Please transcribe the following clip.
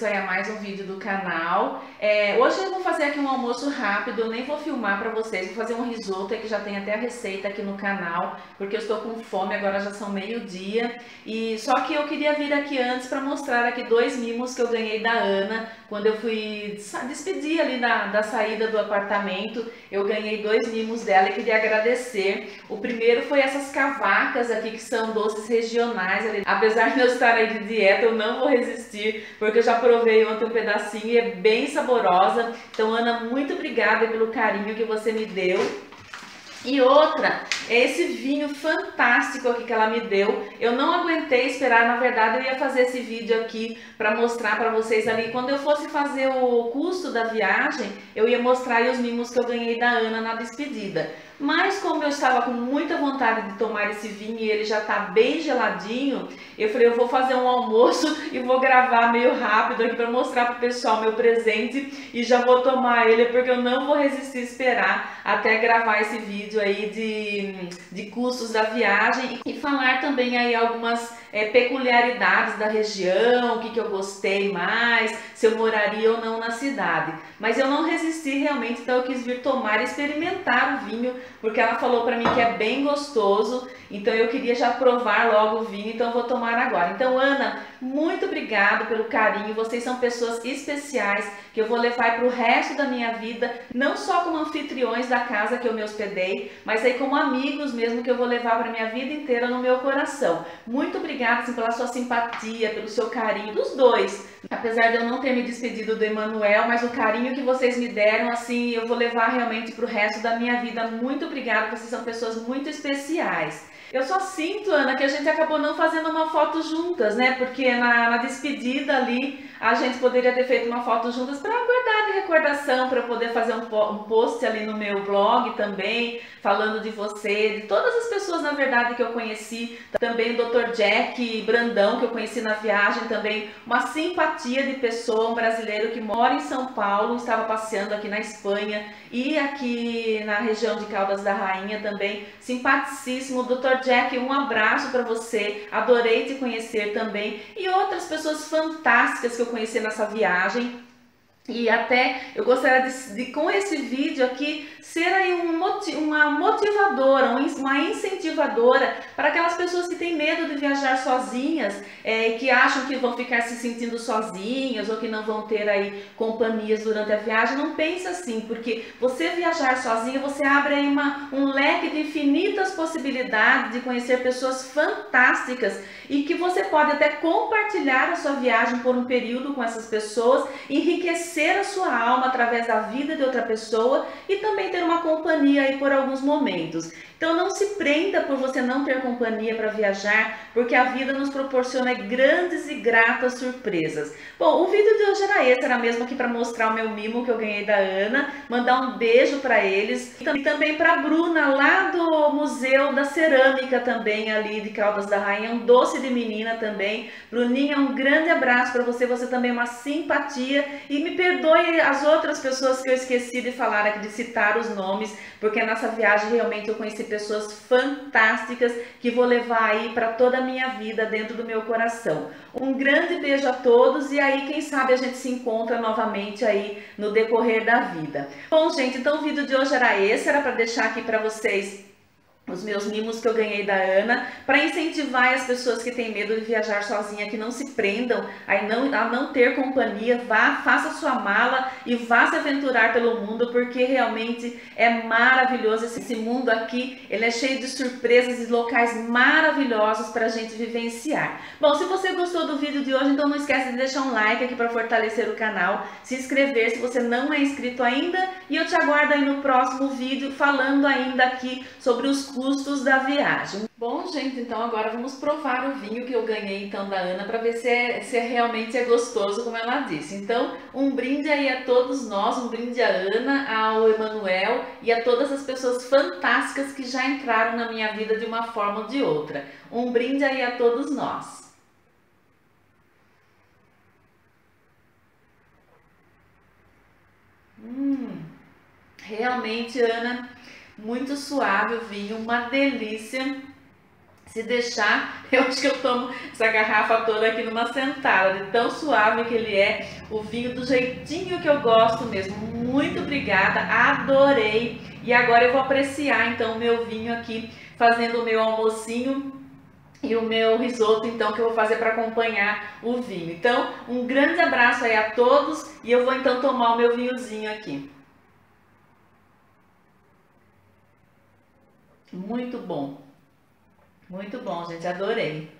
bem-vindos aí a mais um vídeo do canal. Hoje eu vou fazer aqui um almoço rápido, nem vou filmar pra vocês, vou fazer um risoto que já tem até a receita aqui no canal, porque eu estou com fome, agora já são meio-dia. E só que eu queria vir aqui antes pra mostrar aqui dois mimos que eu ganhei da Ana, quando eu fui despedir ali da saída do apartamento. Eu ganhei dois mimos dela e queria agradecer. O primeiro foi essas cavacas aqui, que são doces regionais. Apesar de eu estar aí de dieta, eu não vou resistir, porque eu já provei ontem um pedacinho e é bem saborosa. Então, Ana, muito obrigada pelo carinho que você me deu. E outra, é esse vinho fantástico aqui que ela me deu. Eu não aguentei esperar, na verdade eu ia fazer esse vídeo aqui para mostrar para vocês ali. Quando eu fosse fazer o custo da viagem, eu ia mostrar aí os mimos que eu ganhei da Ana na despedida. Mas como eu estava com muita vontade de tomar esse vinho e ele já está bem geladinho, eu falei, eu vou fazer um almoço e vou gravar meio rápido aqui para mostrar para o pessoal meu presente e já vou tomar ele, porque eu não vou resistir a esperar até gravar esse vídeo aí de custos da viagem e falar também aí algumas peculiaridades da região, o que eu gostei mais, se eu moraria ou não na cidade. Mas eu não resisti realmente, então eu quis vir tomar e experimentar o vinho, porque ela falou pra mim que é bem gostoso, então eu queria já provar logo o vinho, então eu vou tomar agora. Então, Ana, muito obrigada pelo carinho, vocês são pessoas especiais que eu vou levar pro resto da minha vida, não só como anfitriões da casa que eu me hospedei, mas aí como amigos mesmo, que eu vou levar pra minha vida inteira no meu coração. Muito obrigada, assim, pela sua simpatia, pelo seu carinho, dos dois. Apesar de eu não ter me despedido do Emanuel, mas o carinho que vocês me deram, assim, eu vou levar realmente pro resto da minha vida. Muito obrigada, vocês são pessoas muito especiais. Eu só sinto, Ana, que a gente acabou não fazendo uma foto juntas, né? Porque na despedida ali, a gente poderia ter feito uma foto juntas para guardar de recordação, para poder fazer um post ali no meu blog também, falando de você, de todas as pessoas, na verdade, que eu conheci. Também o Dr. Jack Brandão, que eu conheci na viagem também, uma simpatia de pessoa, um brasileiro que mora em São Paulo, estava passeando aqui na Espanha e aqui na região de Caldas da Rainha também, simpaticíssimo. Dr. Jack, um abraço para você, adorei te conhecer também. E outras pessoas fantásticas que eu conheci nessa viagem. E até eu gostaria de com esse vídeo aqui ser aí uma motivadora, uma incentivadora para aquelas pessoas que têm medo de viajar sozinhas, que acham que vão ficar se sentindo sozinhas ou que não vão ter aí companhias durante a viagem. Não pense assim, porque você viajar sozinha, você abre aí um leque de infinitas possibilidades de conhecer pessoas fantásticas e que você pode até compartilhar a sua viagem por um período com essas pessoas, enriquecer a sua alma através da vida de outra pessoa e também ter uma companhia aí por alguns momentos. Então não se prenda por você não ter companhia para viajar, porque a vida nos proporciona grandes e gratas surpresas. Bom, o vídeo de hoje era esse, era mesmo aqui para mostrar o meu mimo que eu ganhei da Ana, mandar um beijo para eles e também para a Bruna lá do Museu da Cerâmica também ali de Caldas da Rainha, um doce de menina também. Bruninha, um grande abraço para você, você também é uma simpatia e me perdoe as outras pessoas que eu esqueci de falar aqui, de citar os nomes, porque nessa viagem realmente eu conheci pessoas fantásticas que vou levar aí para toda a minha vida dentro do meu coração. Um grande beijo a todos e aí quem sabe a gente se encontra novamente aí no decorrer da vida. Bom, gente, então o vídeo de hoje era esse, era para deixar aqui para vocês os meus mimos que eu ganhei da Ana, para incentivar as pessoas que têm medo de viajar sozinha, que não se prendam a não ter companhia. Vá, faça sua mala e vá se aventurar pelo mundo, porque realmente é maravilhoso esse mundo aqui, ele é cheio de surpresas e locais maravilhosos para a gente vivenciar. Bom, se você gostou do vídeo de hoje, então não esquece de deixar um like aqui para fortalecer o canal, se inscrever se você não é inscrito ainda, e eu te aguardo aí no próximo vídeo falando ainda aqui sobre os custos da viagem. Bom, gente, então agora vamos provar o vinho que eu ganhei então da Ana para ver se realmente é gostoso como ela disse. Então, um brinde aí a todos nós, um brinde à Ana, ao Emanuel e a todas as pessoas fantásticas que já entraram na minha vida de uma forma ou de outra. Um brinde aí a todos nós. Realmente, Ana, muito suave o vinho, uma delícia. Se deixar, eu acho que eu tomo essa garrafa toda aqui numa sentada, de tão suave que ele é, o vinho do jeitinho que eu gosto mesmo. Muito obrigada, adorei! E agora eu vou apreciar então o meu vinho aqui, fazendo o meu almocinho e o meu risoto, então, que eu vou fazer para acompanhar o vinho. Então, um grande abraço aí a todos e eu vou então tomar o meu vinhozinho aqui. Muito bom! Muito bom, gente, adorei.